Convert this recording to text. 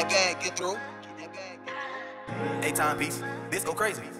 that bag, get through. Get that bag, get through. 8 timepiece, this go crazy.